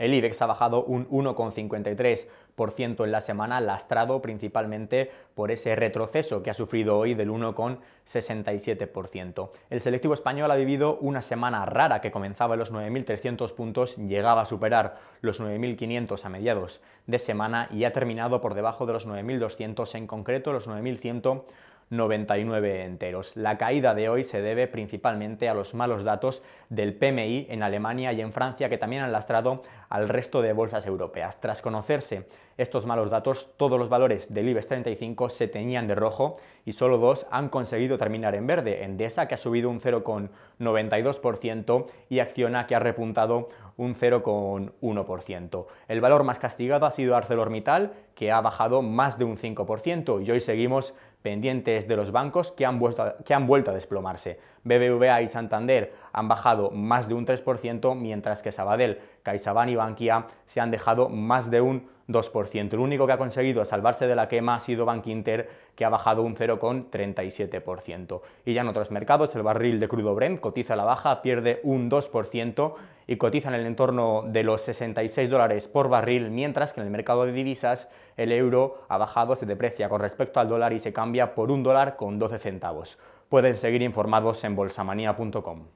El IBEX ha bajado un 1,53% en la semana, lastrado principalmente por ese retroceso que ha sufrido hoy del 1,67%. El selectivo español ha vivido una semana rara que comenzaba en los 9.300 puntos, llegaba a superar los 9.500 a mediados de semana y ha terminado por debajo de los 9.200, en concreto los 9.199 enteros. La caída de hoy se debe principalmente a los malos datos del PMI en Alemania y en Francia, que también han lastrado al resto de bolsas europeas. Tras conocerse estos malos datos, todos los valores del Ibex 35 se teñían de rojo y solo dos han conseguido terminar en verde. Endesa, que ha subido un 0,92%, y Acciona, que ha repuntado un 0,1%. El valor más castigado ha sido ArcelorMittal, que ha bajado más de un 5%, y hoy seguimos pendientes de los bancos que han vuelto a desplomarse. BBVA y Santander han bajado más de un 3%, mientras que Sabadell, CaixaBank y Bankia se han dejado más de un 2%. El único que ha conseguido salvarse de la quema ha sido Bankinter, que ha bajado un 0,37%. Y ya en otros mercados, el barril de crudo Brent cotiza a la baja, pierde un 2% y cotiza en el entorno de los 66 dólares por barril, mientras que en el mercado de divisas el euro ha bajado, se deprecia con respecto al dólar y se cambia por $1,12. Pueden seguir informados en bolsamanía.com.